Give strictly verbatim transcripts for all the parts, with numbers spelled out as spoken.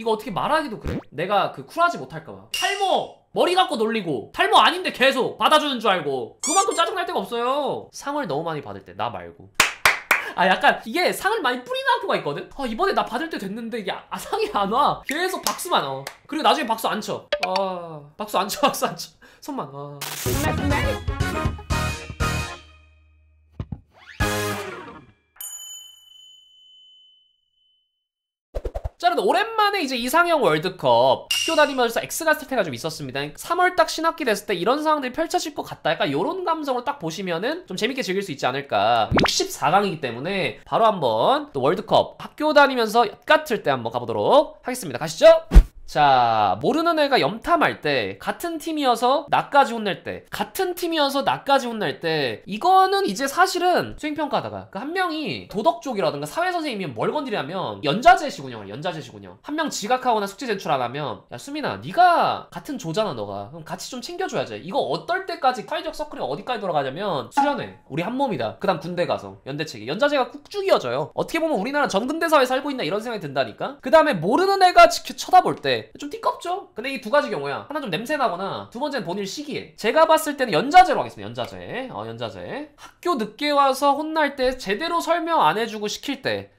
이거 어떻게 말하기도 그래. 내가 그 쿨하지 못할까봐. 탈모! 머리 갖고 놀리고 탈모 아닌데 계속 받아주는 줄 알고 그만큼 짜증날 데가 없어요. 상을 너무 많이 받을 때, 나 말고. 아 약간 이게 상을 많이 뿌리는 학교가 있거든? 아 이번에 나 받을 때 됐는데 이게 아, 상이 안 와. 계속 박수만 어. 그리고 나중에 박수 안 쳐. 아 박수 안 쳐 박수 안 쳐. 손만 아. 자, 여러분 오랜만에 이제 이상형 월드컵 학교 다니면서 X가 스태가 좀 있었습니다. 삼월 딱 신학기 됐을 때 이런 상황들이 펼쳐질 것 같다. 약간 요런 감성으로 딱 보시면은 좀 재밌게 즐길 수 있지 않을까. 육십사 강이기 때문에 바로 한번 또 월드컵 학교 다니면서 엿같을 때 한번 가보도록 하겠습니다. 가시죠. 자, 모르는 애가 염탐할 때, 같은 팀이어서 나까지 혼낼 때, 같은 팀이어서 나까지 혼낼 때, 이거는 이제 사실은 수행평가하다가 그 한 명이 도덕 쪽이라든가 사회선생님이면 뭘 건드리냐면 연자제시군요. 연자제시군요. 한 명 지각하거나 숙제 제출 안 하면 야 수민아 네가 같은 조잖아 너가. 그럼 같이 좀 챙겨줘야지. 이거 어떨 때까지 사회적 서클이 어디까지 돌아가냐면 수련회. 우리 한 몸이다. 그 다음 군대 가서 연대체계. 연자제가 꾹쭉 이어져요. 어떻게 보면 우리나라 전근대사회에 살고 있나 이런 생각이 든다니까. 그 다음에 모르는 애가 지켜 쳐다볼 때 좀 띠껍죠? 근데 이 두 가지 경우야. 하나 좀 냄새나거나 두 번째는 본인 시기에. 제가 봤을 때는 연자제로 하겠습니다. 연자제. 어, 연자제. 학교 늦게 와서 혼날 때 제대로 설명 안 해주고 시킬 때.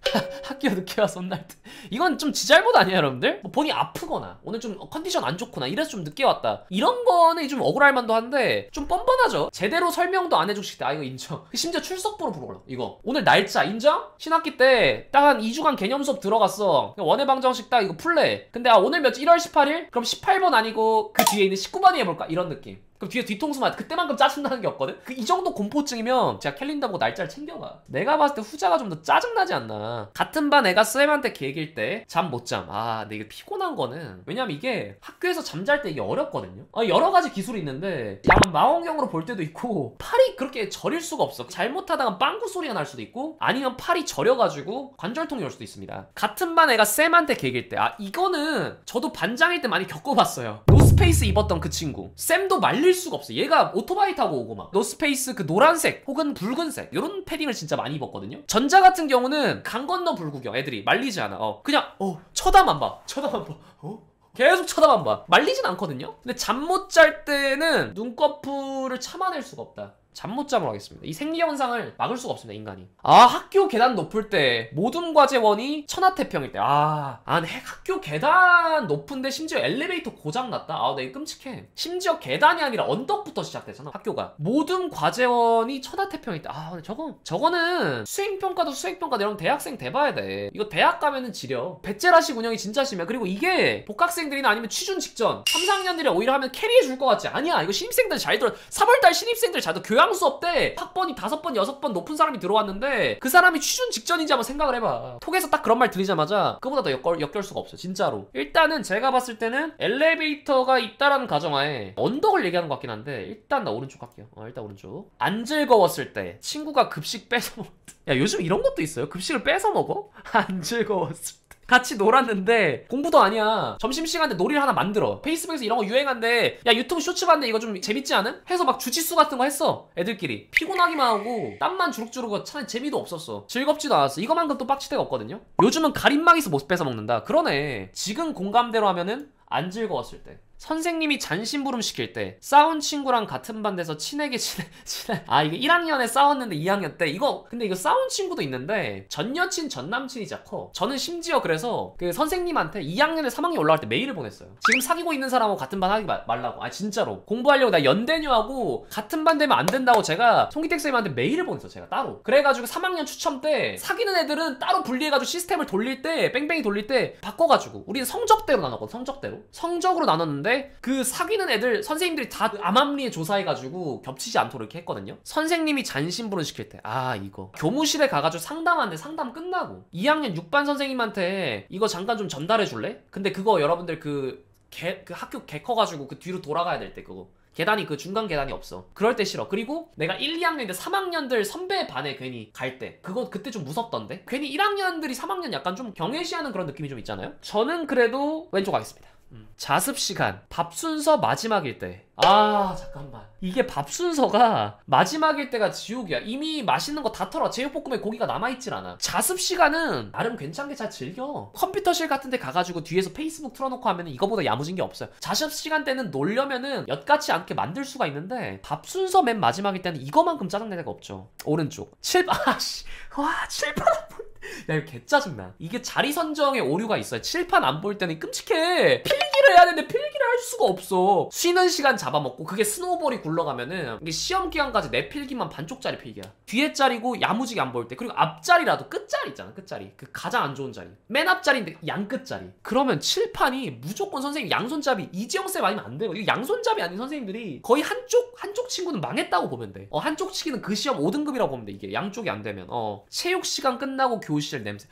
학교 늦게 와서 혼날 때. 이건 좀 지 잘못 아니에요 여러분들? 뭐 본인이 아프거나 오늘 좀 컨디션 안 좋구나 이래서 좀 늦게 왔다. 이런 거는 좀 억울할 만도 한데 좀 뻔뻔하죠? 제대로 설명도 안 해주고 시킬 때. 아 이거 인정. 심지어 출석부로 불러. 이거. 오늘 날짜 인정? 신학기 때 딱 한 이 주간 개념 수업 들어갔어. 원예 방정식 딱 이거 풀래. 근데 아 오늘 며칠 일월 십팔일? 그럼 십팔 번 아니고 그 뒤에 있는 십구 번이 해볼까? 이런 느낌. 그럼 뒤에 뒤통수만 그때만큼 짜증나는 게 없거든? 그 이 정도 공포증이면 제가 캘린더 보고 날짜를 챙겨봐. 내가 봤을 때 후자가 좀 더 짜증나지 않나. 같은 반 애가 쌤한테 개길 때 잠 못 잠. 아 근데 이게 피곤한 거는 왜냐면 이게 학교에서 잠잘 때 이게 어렵거든요. 아, 여러 가지 기술이 있는데 약간 망원경으로 볼 때도 있고 팔이 그렇게 저릴 수가 없어. 잘못하다가 빵구 소리가 날 수도 있고 아니면 팔이 저려가지고 관절통이 올 수도 있습니다. 같은 반 애가 쌤한테 개길 때 아 이거는 저도 반장일 때 많이 겪어봤어요. 노스페이스 입었던 그 친구. 쌤도 말릴 수가 없어. 얘가 오토바이 타고 오고 막 노스페이스 그 노란색 혹은 붉은색 요런 패딩을 진짜 많이 입었거든요. 전자 같은 경우는 강 건너 불구경. 애들이 말리지 않아. 어 그냥 어 쳐다만 봐. 쳐다만 봐. 어? 계속 쳐다만 봐. 말리진 않거든요. 근데 잠 못 잘 때는 눈꺼풀을 참아낼 수가 없다. 잠 못 잠으로 하겠습니다. 이 생리현상을 막을 수가 없습니다. 인간이. 아 학교 계단 높을 때 모든 과제원이 천하태평일 때. 아, 아 학교 계단 높은데 심지어 엘리베이터 고장났다. 아 나 이거 끔찍해. 심지어 계단이 아니라 언덕부터 시작되잖아 학교가. 모든 과제원이 천하태평일 때. 아 저거 저거는 수행평가도 수행평가도 여러분 대학생 돼봐야 돼. 이거 대학 가면은 지려. 배째라식 운영이 진짜 심해. 그리고 이게 복학생들이나 아니면 취준 직전 삼, 사학년들이 오히려 하면 캐리해줄 것 같지. 아니야 이거 신입생들 잘 들어. 삼월달 신입생들 잘 들어. 교양 수업 때 학번이 다섯 번, 여섯 번 높은 사람이 들어왔는데 그 사람이 취준 직전인지 한번 생각을 해봐. 톡에서 딱 그런 말 들리자마자 그보다 더 역겨울, 역겨울 수가 없어요. 진짜로. 일단은 제가 봤을 때는 엘리베이터가 있다라는 가정하에 언덕을 얘기하는 것 같긴 한데 일단 나 오른쪽 할게요. 어, 일단 오른쪽. 안 즐거웠을 때 친구가 급식 뺏어 먹을 때. 야 요즘 이런 것도 있어요? 급식을 뺏어 먹어? 안 즐거웠을 때. 같이 놀았는데 공부도 아니야. 점심시간에 놀이를 하나 만들어. 페이스북에서 이런 거 유행한데 야 유튜브 쇼츠 봤는데 이거 좀 재밌지 않음? 해서 막 주짓수 같은 거 했어. 애들끼리. 피곤하기만 하고 땀만 주룩주룩 차 재미도 없었어. 즐겁지도 않았어. 이거만큼 또 빡칠 데가 없거든요. 요즘은 가림막에서 못 뺏어 먹는다. 그러네. 지금 공감대로 하면은 안 즐거웠을 때. 선생님이 잔심부름 시킬 때, 싸운 친구랑 같은 반 돼서 친하게 친해, 친해. 아, 이게 일 학년에 싸웠는데 이 학년 때, 이거, 근데 이거 싸운 친구도 있는데, 전 여친, 전 남친이 진짜 커. 저는 심지어 그래서 그 선생님한테 이 학년에 삼 학년 올라갈 때 메일을 보냈어요. 지금 사귀고 있는 사람하고 같은 반 하지 말라고. 아, 진짜로. 공부하려고 나 연대녀하고 같은 반 되면 안 된다고 제가 송기택 선생님한테 메일을 보냈어요. 제가 따로. 그래가지고 삼 학년 추첨 때, 사귀는 애들은 따로 분리해가지고 시스템을 돌릴 때, 뺑뺑이 돌릴 때, 바꿔가지고. 우리는 성적대로 나눴거든, 성적대로. 성적으로 나눴는데, 그 사귀는 애들 선생님들이 다 암암리에 조사해가지고 겹치지 않도록 이렇게 했거든요. 선생님이 잔심부름 시킬 때 아 이거 교무실에 가가지고 상담하는데 상담 끝나고 이 학년 육 반 선생님한테 이거 잠깐 좀 전달해 줄래? 근데 그거 여러분들 그, 개, 그 학교 개 커가지고 그 뒤로 돌아가야 될 때 그거 계단이 그 중간 계단이 없어. 그럴 때 싫어. 그리고 내가 일, 이학년인데 삼 학년들 선배 반에 괜히 갈 때 그거 그때 좀 무섭던데? 괜히 일 학년들이 삼 학년 약간 좀 경외시하는 그런 느낌이 좀 있잖아요. 저는 그래도 왼쪽 가겠습니다. 음. 자습시간, 밥 순서 마지막일 때 아 잠깐만, 이게 밥 순서가 마지막일 때가 지옥이야. 이미 맛있는 거 다 털어. 제육볶음에 고기가 남아있질 않아. 자습 시간은 나름 괜찮게 잘 즐겨. 컴퓨터실 같은 데 가가지고 뒤에서 페이스북 틀어놓고 하면 이거보다 야무진 게 없어요. 자습 시간 때는 놀려면은 엿같지 않게 만들 수가 있는데 밥 순서 맨 마지막일 때는 이거만큼 짜증낼 데가 없죠. 오른쪽 칠... 아씨 와 칠판 안 볼... 야 이거 개 짜증나. 이게 자리 선정에 오류가 있어요. 칠판 안 볼 때는 끔찍해. 필기를 해야 되는데 필기를 할 수가 없어. 쉬는 시간 잡아먹고, 그게 스노우볼이 굴러가면은 이게 시험 기간까지 내 필기만 반쪽짜리 필기야. 뒤에 자리고 야무지게 안 보일 때, 그리고 앞자리라도 끝자리 있잖아, 끝자리. 그 가장 안 좋은 자리, 맨 앞자리인데 양끝자리. 그러면 칠판이 무조건 선생님 양손잡이 이지영쌤 아니면 안 돼요. 이거 양손잡이 아닌 선생님들이 거의 한쪽 한쪽 친구는 망했다고 보면 돼. 어, 한쪽 치기는 그 시험 오 등급이라고 보면 돼. 이게 양쪽이 안 되면 어 체육 시간 끝나고 교실 냄새.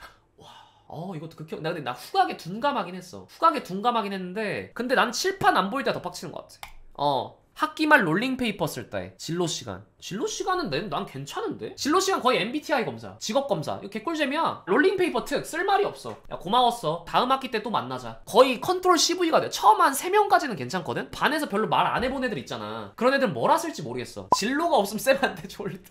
어 이것도 극혐. 나 근데 나 후각에 둔감하긴 했어. 후각에 둔감하긴 했는데 근데 난 칠판 안 보일 때가 더 빡치는 것 같아. 어 학기말 롤링페이퍼 쓸 때 진로 시간. 진로 시간은 난, 난 괜찮은데? 진로 시간 거의 엠비티아이 검사, 직업 검사. 이거 개꿀잼이야. 롤링페이퍼 특 쓸 말이 없어. 야 고마웠어, 다음 학기 때 또 만나자. 거의 컨트롤 씨브이가 돼. 처음 한 세 명까지는 괜찮거든? 반에서 별로 말 안 해본 애들 있잖아. 그런 애들은 뭐라 쓸지 모르겠어. 진로가 없으면 쌤한테 졸리다.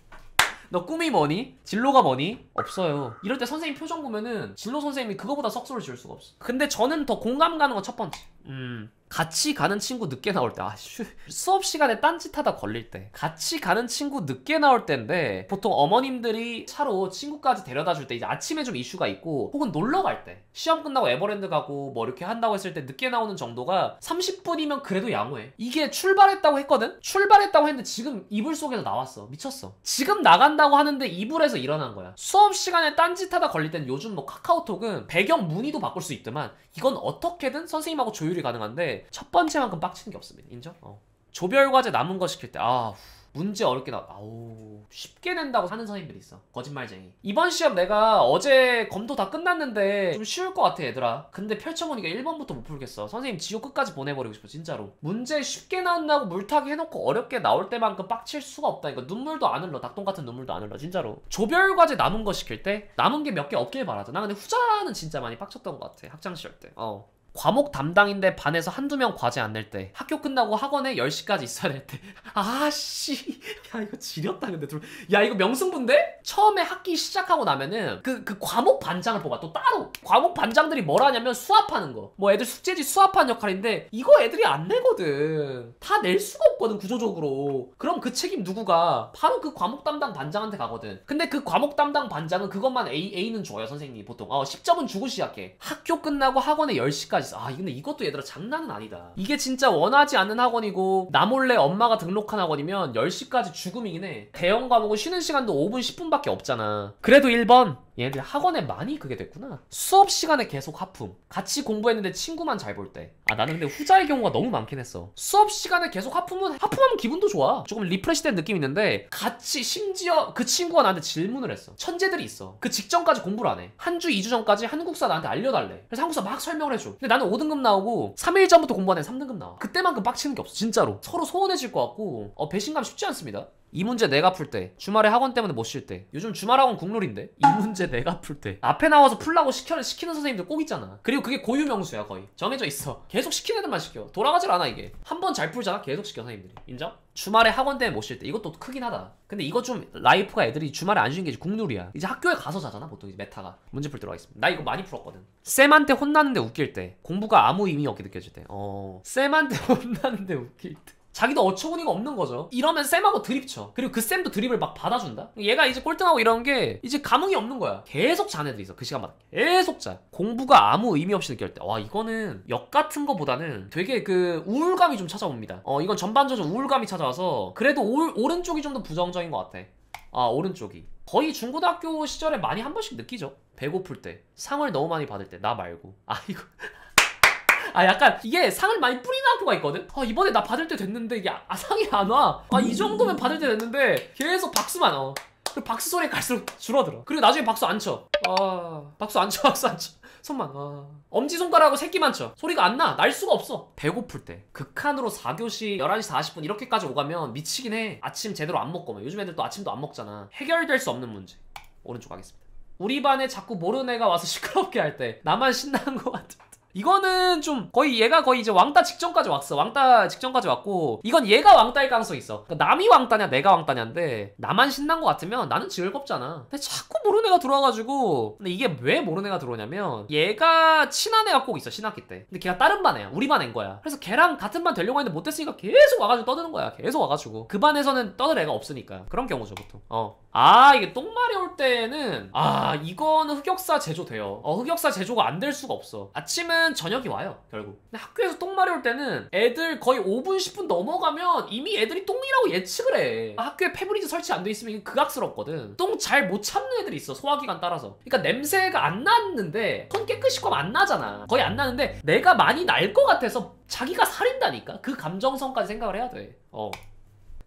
너 꿈이 뭐니? 진로가 뭐니? 없어요. 이럴 때 선생님 표정 보면은 진로 선생님이 그거보다 석소를 지을 수가 없어. 근데 저는 더 공감 가는 건 첫 번째. 음... 같이 가는 친구 늦게 나올 때. 아, 슈. 수업 시간에 딴짓하다 걸릴 때. 같이 가는 친구 늦게 나올 때인데 보통 어머님들이 차로 친구까지 데려다 줄 때 이제 아침에 좀 이슈가 있고, 혹은 놀러 갈 때 시험 끝나고 에버랜드 가고 뭐 이렇게 한다고 했을 때 늦게 나오는 정도가 삼십 분이면 그래도 양호해. 이게 출발했다고 했거든? 출발했다고 했는데 지금 이불 속에서 나왔어. 미쳤어. 지금 나간다고 하는데 이불에서 일어난 거야. 수업 시간에 딴짓하다 걸릴 때는 요즘 뭐 카카오톡은 배경 문의도 바꿀 수 있지만 이건 어떻게든 선생님하고 조율이 가능한데 첫 번째만큼 빡치는 게 없습니다. 인정? 어. 조별과제 남은 거 시킬 때 아... 문제 어렵게 나와. 아우 쉽게 낸다고 하는 선생님들이 있어. 거짓말쟁이. 이번 시험 내가 어제 검도 다 끝났는데 좀 쉬울 것 같아 얘들아. 근데 펼쳐보니까 일 번부터 못 풀겠어. 선생님 지옥 끝까지 보내버리고 싶어 진짜로. 문제 쉽게 나온다고 물타기 해놓고 어렵게 나올 때만큼 빡칠 수가 없다니까. 눈물도 안 흘러. 닭똥 같은 눈물도 안 흘러 진짜로. 조별과제 남은 거 시킬 때 남은 게 몇 개 없길 바라죠. 나 근데 후자는 진짜 많이 빡쳤던 것 같아 학창시절 때. 어. 과목 담당인데 반에서 한두 명 과제 안 낼 때, 학교 끝나고 학원에 열 시까지 있어야 될 때. 아씨 야 이거 지렸다. 근데 둘 야 이거 명승부인데? 처음에 학기 시작하고 나면은 그, 그 과목 반장을 뽑아. 또 따로 과목 반장들이 뭘 하냐면 수합하는 거, 뭐 애들 숙제지 수합하는 역할인데 이거 애들이 안 내거든. 다 낼 수가 없거든 구조적으로. 그럼 그 책임 누구가? 바로 그 과목 담당 반장한테 가거든. 근데 그 과목 담당 반장은 그것만 A, A는 줘요 선생님이 보통. 어, 십 점은 주고 시작해. 학교 끝나고 학원에 열 시까지. 아 근데 이것도 얘들아 장난은 아니다. 이게 진짜 원하지 않는 학원이고 나 몰래 엄마가 등록한 학원이면 열 시까지 죽음이긴 해. 대형 과목은 쉬는 시간도 오 분 십 분밖에 없잖아. 그래도 일 번 얘들 학원에 많이 그게 됐구나. 수업 시간에 계속 하품. 같이 공부했는데 친구만 잘 볼 때. 아 나는 근데 후자의 경우가 너무 많긴 했어. 수업 시간에 계속 하품은 하품하면 기분도 좋아. 조금 리프레시된 느낌이 있는데 같이, 심지어 그 친구가 나한테 질문을 했어. 천재들이 있어. 그 직전까지 공부를 안 해. 한 주 이 주 전까지 한국사 나한테 알려달래. 그래서 한국사 막 설명을 해줘. 근데 나는 오 등급 나오고 삼 일 전부터 공부하는 애 삼 등급 나와. 그때만큼 빡치는 게 없어 진짜로. 서로 소원해질 것 같고 어 배신감 쉽지 않습니다. 이 문제 내가 풀 때, 주말에 학원 때문에 못 쉴 때. 요즘 주말 학원 국룰인데? 이 문제 내가 풀 때 앞에 나와서 풀라고 시켜, 시키는 선생님들 꼭 있잖아. 그리고 그게 고유명수야 거의. 정해져 있어. 계속 시키는 애들만 시켜. 돌아가질 않아 이게. 한 번 잘 풀잖아 계속 시켜 선생님들이. 인정? 주말에 학원 때문에 못 쉴 때 이것도 크긴 하다. 근데 이거 좀 라이프가 애들이 주말에 안 쉬는 게 국룰이야. 이제 학교에 가서 자잖아 보통. 이제 메타가 문제 풀 들어가겠습니다. 나 이거 많이 풀었거든. 쌤한테 혼나는데 웃길 때. 공부가 아무 의미 없게 느껴질 때. 어... 쌤한테 혼나는데 웃길 때. 자기도 어처구니가 없는 거죠. 이러면 쌤하고 드립쳐. 그리고 그 쌤도 드립을 막 받아준다. 얘가 이제 꼴등하고 이런 게 이제 감흥이 없는 거야. 계속 잔 애들이 있어 그 시간마다. 계속 잔. 공부가 아무 의미 없이 느낄 때. 와 이거는 역 같은 거보다는 되게 그 우울감이 좀 찾아옵니다. 어 이건 전반적으로 우울감이 찾아와서 그래도 올, 오른쪽이 좀 더 부정적인 것 같아. 아 오른쪽이 거의 중고등학교 시절에 많이 한 번씩 느끼죠. 배고플 때, 상을 너무 많이 받을 때. 나 말고. 아 이거 아 약간 이게 상을 많이 뿌리는 학교가 있거든? 아 이번에 나 받을 때 됐는데 이게 아 상이 안 와. 아 이 정도면 받을 때 됐는데 계속 박수만. 어 그리고 박수 소리 갈수록 줄어들어. 그리고 나중에 박수 안 쳐. 아 박수 안 쳐 박수 안 쳐 손만. 아 엄지손가락하고 새끼만 쳐. 소리가 안 나. 날 수가 없어. 배고플 때 극한으로 사 교시 열한 시 사십 분 이렇게까지 오가면 미치긴 해. 아침 제대로 안 먹고. 요즘 애들 또 아침도 안 먹잖아. 해결될 수 없는 문제. 오른쪽 가겠습니다. 우리 반에 자꾸 모르는 애가 와서 시끄럽게 할 때. 나만 신나는 것 같아. 이거는 좀 거의 얘가 거의 이제 왕따 직전까지 왔어. 왕따 직전까지 왔고 이건 얘가 왕따일 가능성이 있어. 그러니까 남이 왕따냐 내가 왕따냐인데 나만 신난 것 같으면 나는 즐겁잖아. 근데 자꾸 모르는 애가 들어와가지고 근데 이게 왜 모르는 애가 들어오냐면 얘가 친한 애가 꼭 있어 신학기 때. 근데 걔가 다른 반 애야. 우리 반 애인 거야. 그래서 걔랑 같은 반 되려고 했는데 못됐으니까 계속 와가지고 떠드는 거야. 계속 와가지고 그 반에서는 떠들 애가 없으니까 그런 경우죠 보통. 어. 아 이게 똥말이 올 때는 아 이거는 흑역사 제조돼요. 어 흑역사 제조가 안 될 수가 없어. 아침은 저녁이 와요 결국. 근데 학교에서 똥말이 올 때는 애들 거의 오 분 십 분 넘어가면 이미 애들이 똥이라고 예측을 해. 학교에 패브리즈 설치 안 돼 있으면 극악스럽거든. 똥 잘 못 참는 애들이 있어 소화기관 따라서. 그러니까 냄새가 안 났는데 손 깨끗이 하면 안 나잖아. 거의 안 나는데 내가 많이 날 것 같아서 자기가 살인다니까. 그 감정성까지 생각을 해야 돼. 어.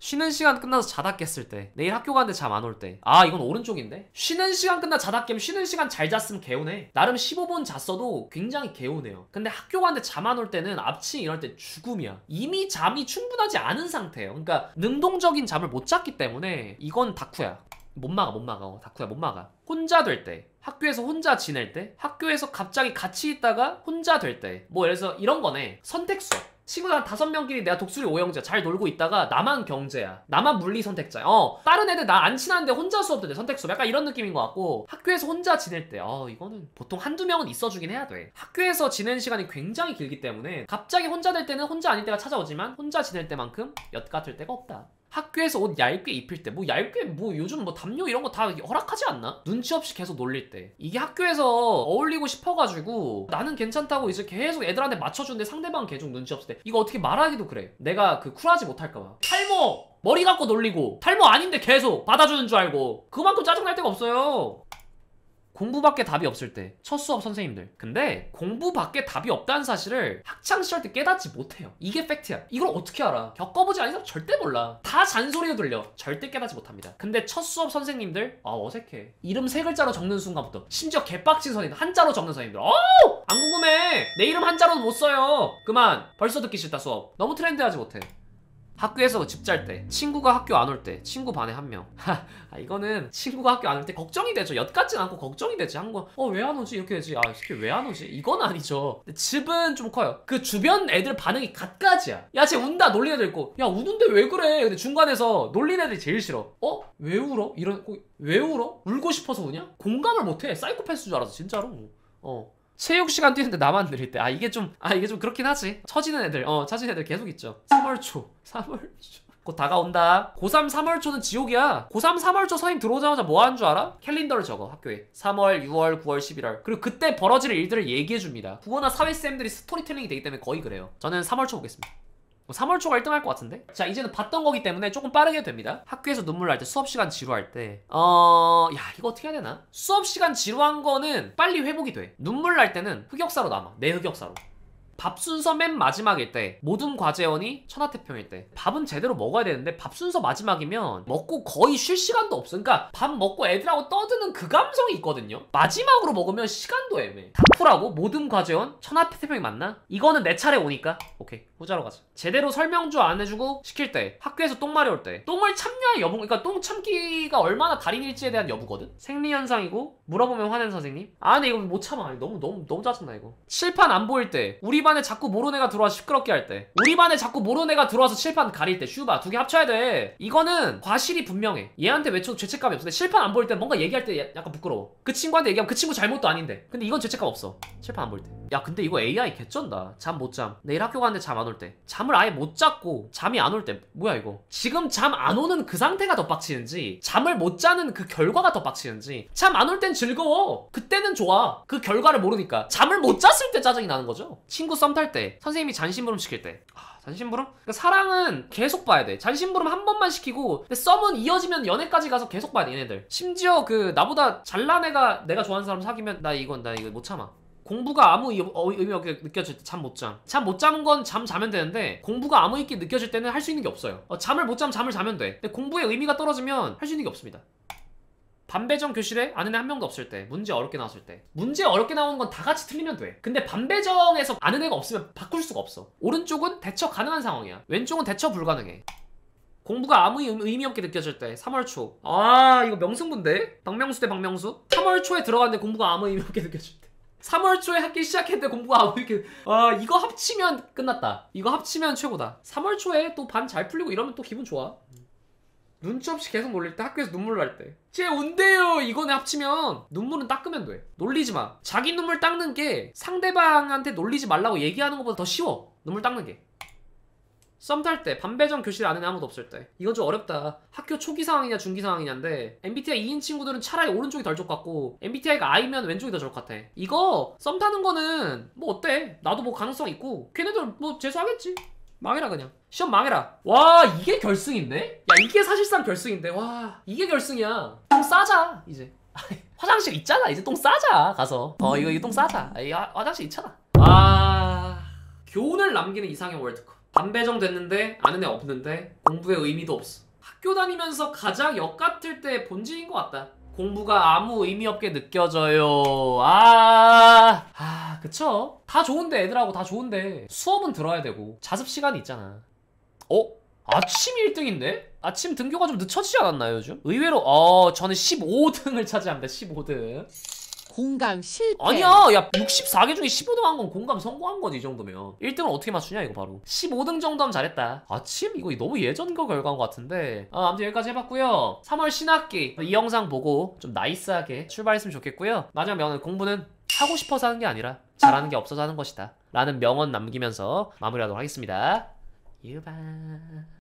쉬는 시간 끝나서 자다 깼을 때, 내일 학교 가는데 잠 안 올 때. 아 이건 오른쪽인데? 쉬는 시간 끝나 자다 깨면 쉬는 시간 잘 잤으면 개운해. 나름 십오 분 잤어도 굉장히 개운해요. 근데 학교 가는데 잠 안 올 때는 아침 이럴 때 죽음이야. 이미 잠이 충분하지 않은 상태예요. 그러니까 능동적인 잠을 못 잤기 때문에 이건 다쿠야. 못 막아 못 막아 어, 다쿠야 못 막아. 혼자 될 때, 학교에서 혼자 지낼 때, 학교에서 갑자기 같이 있다가 혼자 될 때, 뭐 예를 들어서 이런 거네. 선택수업. 친구들 한 다섯 명끼리 내가 독수리 오형제야. 잘 놀고 있다가 나만 경제야. 나만 물리 선택자야. 어 다른 애들 나 안 친한데 혼자 수업 듣는데 선택수업 약간 이런 느낌인 것 같고 학교에서 혼자 지낼 때 어 이거는 보통 한두 명은 있어주긴 해야 돼. 학교에서 지내는 시간이 굉장히 길기 때문에 갑자기 혼자 될 때는 혼자 아닐 때가 찾아오지만 혼자 지낼 때만큼 엿같을 때가 없다. 학교에서 옷 얇게 입힐 때, 뭐 얇게 뭐 요즘 뭐 담요 이런 거 다 허락하지 않나? 눈치 없이 계속 놀릴 때. 이게 학교에서 어울리고 싶어가지고 나는 괜찮다고 이제 계속 애들한테 맞춰주는데 상대방 계속 눈치 없을 때 이거 어떻게 말하기도 그래. 내가 그 쿨하지 못할까봐. 탈모! 머리 갖고 놀리고 탈모 아닌데 계속 받아주는 줄 알고 그만큼 짜증날 데가 없어요. 공부밖에 답이 없을 때, 첫 수업 선생님들. 근데 공부밖에 답이 없다는 사실을 학창시절 때 깨닫지 못해요. 이게 팩트야. 이걸 어떻게 알아? 겪어보지 않은 사람 절대 몰라. 다 잔소리로 들려. 절대 깨닫지 못합니다. 근데 첫 수업 선생님들 아 어색해. 이름 세 글자로 적는 순간부터 심지어 개빡친 선생님 한자로 적는 선생님들 어우! 안 궁금해. 내 이름 한자로는 못 써요. 그만. 벌써 듣기 싫다 수업. 너무 트렌드하지 못해. 학교에서 집 잘 때, 친구가 학교 안 올 때, 친구 반에 한 명. 하, 아, 이거는 친구가 학교 안 올 때 걱정이 되죠. 엿 같진 않고 걱정이 되지. 한국 어, 왜 안 오지? 이렇게 되지. 아, 이렇게 왜 안 오지? 이건 아니죠. 근데 집은 좀 커요. 그 주변 애들 반응이 갓가지야. 야, 쟤 운다. 놀린 애들 있고. 야, 우는데 왜 그래? 근데 중간에서 놀린 애들이 제일 싫어. 어? 왜 울어? 이런, 왜 울어? 울고 싶어서 우냐? 공감을 못해. 사이코패스인 줄 알아서, 진짜로. 어. 체육시간 뛰는데 나만 느릴 때. 아 이게 좀 아 이게 좀 그렇긴 하지. 처지는 애들 어 처지는 애들 계속 있죠. 삼월 초 삼월 초 곧 다가온다. 고삼 삼월 초는 지옥이야. 고삼 삼월 초 선생님 들어오자마자 뭐 하는 줄 알아? 캘린더를 적어 학교에. 삼월, 유월, 구월, 십일월. 그리고 그때 벌어질 일들을 얘기해줍니다. 국어나 사회쌤들이 스토리텔링이 되기 때문에 거의 그래요. 저는 삼월 초 보겠습니다. 삼월 초가 일 등 할 것 같은데? 자 이제는 봤던 거기 때문에 조금 빠르게 됩니다. 학교에서 눈물 날 때, 수업시간 지루할 때 어... 야 이거 어떻게 해야 되나? 수업시간 지루한 거는 빨리 회복이 돼. 눈물 날 때는 흑역사로 남아. 내 흑역사로. 밥 순서 맨 마지막일 때, 모든 과제원이 천하태평일 때. 밥은 제대로 먹어야 되는데 밥 순서 마지막이면 먹고 거의 쉴 시간도 없어. 그러니까 밥 먹고 애들하고 떠드는 그 감성이 있거든요. 마지막으로 먹으면 시간도 애매해. 다쿠라고? 모든 과제원? 천하태평이 맞나? 이거는 내 차례 오니까 오케이 후자로 가자. 제대로 설명조 안 해주고 시킬 때, 학교에서 똥말이 올 때. 똥을 참냐의 여부, 그러니까 똥 참기가 얼마나 달인일지에 대한 여부거든? 생리현상이고 물어보면 화낸 선생님? 아 근데 이거 못 참아. 너무 너무 너무 짜증나 이거. 칠판 안 보일 때, 우리 반 우리 반에 자꾸 모르는 애가 들어와서 시끄럽게 할 때, 우리 반에 자꾸 모르는 애가 들어와서 칠판 가릴 때. 슈바 두 개 합쳐야 돼. 이거는 과실이 분명해. 얘한테 외쳐도 죄책감이 없어. 근데 칠판 안 보일 때 뭔가 얘기할 때 약간 부끄러워. 그 친구한테 얘기하면 그 친구 잘못도 아닌데. 근데 이건 죄책감 없어. 칠판 안 보일 때. 야 근데 이거 에이아이 개쩐다. 잠 못 잠. 내일 학교 가는데 잠 안 올 때. 잠을 아예 못 잤고 잠이 안 올 때. 뭐야 이거. 지금 잠 안 오는 그 상태가 더 빡치는지, 잠을 못 자는 그 결과가 더 빡치는지. 잠 안 올 땐 즐거워. 그때는 좋아. 그 결과를 모르니까. 잠을 못 잤을 때 짜증이 나는 거죠. 친구 썸 탈 때, 선생님이 잔심부름 시킬 때. 아, 잔심부름? 그러니까 사랑은 계속 봐야 돼. 잔심부름 한 번만 시키고, 근데 썸은 이어지면 연애까지 가서 계속 봐야 돼, 얘네들. 심지어 그 나보다 잘난 애가 내가 좋아하는 사람 사귀면 나 이건 나 이거 못 참아. 공부가 아무 의미 없게 느껴질 때 잠 못 잠. 잠 못 잠은 건 잠 자면 되는데 공부가 아무 있게 느껴질 때는 할 수 있는 게 없어요. 어, 잠을 못 잠 잠을 자면 돼. 근데 공부의 의미가 떨어지면 할 수 있는 게 없습니다. 반배정 교실에 아는 애 한 명도 없을 때, 문제 어렵게 나왔을 때. 문제 어렵게 나오는 건 다 같이 틀리면 돼. 근데 반배정에서 아는 애가 없으면 바꿀 수가 없어. 오른쪽은 대처 가능한 상황이야. 왼쪽은 대처 불가능해. 공부가 아무 의미 없게 느껴질 때, 삼월 초. 아 이거 명승부인데? 박명수 대 박명수? 삼월 초에 들어갔는데 공부가 아무 의미 없게 느껴질 때. 삼월 초에 학기 시작했는데 공부가 아무 이렇게 아 이거 합치면 끝났다. 이거 합치면 최고다. 삼월 초에 또 반 잘 풀리고 이러면 또 기분 좋아. 눈치 없이 계속 놀릴 때, 학교에서 눈물 날 때, 쟤 온대요 이거네 합치면 눈물은 닦으면 돼. 놀리지 마. 자기 눈물 닦는 게 상대방한테 놀리지 말라고 얘기하는 것보다 더 쉬워. 눈물 닦는 게. 썸 탈 때, 반배정 교실에 아는 애 아무도 없을 때. 이건 좀 어렵다. 학교 초기 상황이냐 중기 상황이냐인데 엠비티아이 이인 친구들은 차라리 오른쪽이 덜 족같고 엠비티아이가 I면 왼쪽이 더 족같아. 이거 썸 타는 거는 뭐 어때? 나도 뭐 가능성 있고 걔네들 뭐 재수하겠지. 망해라 그냥. 시험 망해라. 와 이게 결승인데? 야 이게 사실상 결승인데. 와 이게 결승이야. 좀 싸자 이제. 화장실 있잖아. 이제 똥 싸자 가서. 어 이거 이거 똥 싸자. 야, 화장실 있잖아. 아 교훈을 남기는 이상형 월드컵. 반배정 됐는데 아는 애 없는데 공부의 의미도 없어. 학교 다니면서 가장 역같을 때 본질인 것 같다. 공부가 아무 의미 없게 느껴져요. 아, 아 그쵸? 다 좋은데 애들하고 다 좋은데 수업은 들어야 되고 자습 시간이 있잖아. 어? 아침 일 등인데? 아침 등교가 좀 늦춰지지 않았나요 요즘? 의외로 어 저는 십오 등을 차지합니다. 십오 등. 공감 실패. 아니야 야 육십사 개 중에 십오 등 한 건 공감 성공한 거지. 이 정도면 일 등을 어떻게 맞추냐 이거 바로. 십오 등 정도 하면 잘했다. 아침? 이거 너무 예전과 결과인 것 같은데 아, 아무튼 여기까지 해봤고요. 삼월 신학기 이 영상 보고 좀 나이스하게 출발했으면 좋겠고요. 마지막 명언은 공부는 하고 싶어서 하는 게 아니라 잘하는 게 없어서 하는 것이다 라는 명언 남기면서 마무리하도록 하겠습니다. 유바.